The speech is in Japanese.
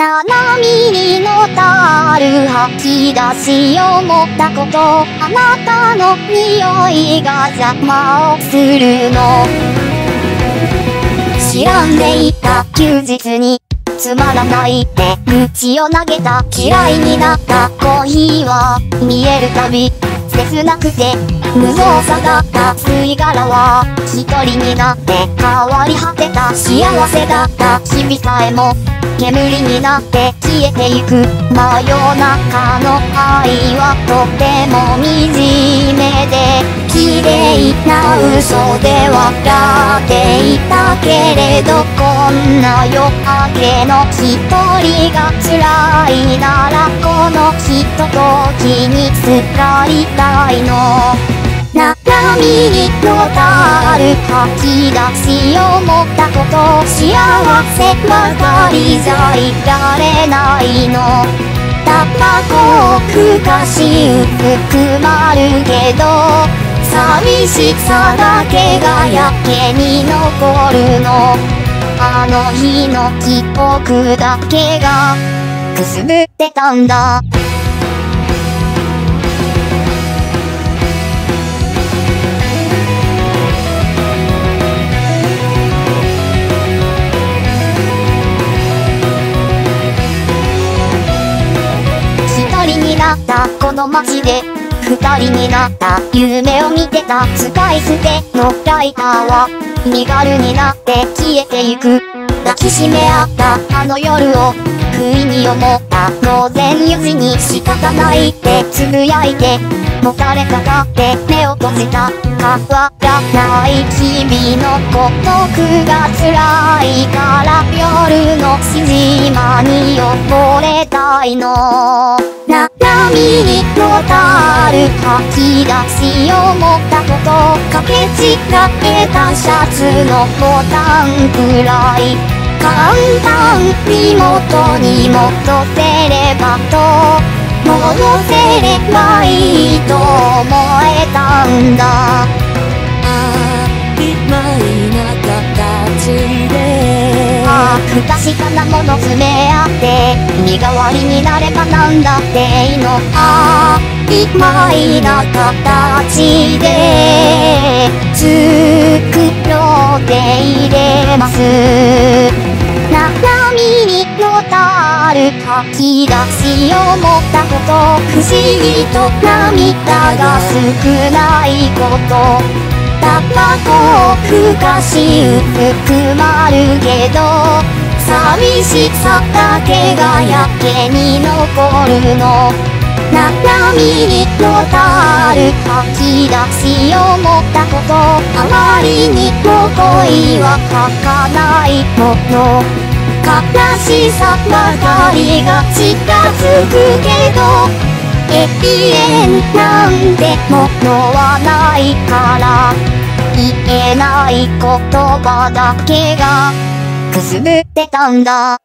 7ミリのタール吐き出しを持ったこと、あなたの匂いが邪魔をするの。白んでいた休日につまらないって口を投げた。嫌いになったコーヒーは見えるたび切なくて、無造作だった吸い殻は一人になって変わり果てた。幸せだった日々さえも煙になって消えていく。真夜中の愛はとても惨めで、綺麗な嘘で笑っていたけれど、こんな夜明けの一人が辛いならこのひとときにすがりたいの。7ミリのタール吐き出しを持ったこと、幸せばかりじゃいられないの。タバコをふかしうくまるけど、寂しさだけがやけに残るの。あの日の記憶だけがくすぶってたんだ。この街で二人になった。夢を見てた。使い捨てのライターは身軽になって消えていく。抱きしめ合ったあの夜を不意に思った。午前4時に仕方ないってつぶやいて、もたれかかって目を閉じた。変わらない日々の孤独が辛いから、夜の静まに溺れたいの。7ミリのタール吐き出しを持ったこと、かけ違えたシャツのボタンくらい簡単に元に戻せればと、戻せればいいと思えたんだ。曖昧な形で不確かなもの詰め合って身代わりになればなんだっていいの。曖昧な形で作ろうで入れます。7ミリのタール吐き出しを持ったこと、不思議と涙が少ないこと、タバコをふかしうくまるけど、寂しさだけがやけに残るの。7ミリのタール吐き出しを持ったこと、あまりにも恋は吐かないもの。悲しさばかりが近づくけど、永遠なんてものはないから、言えない言葉だけがくすぶってたんだ。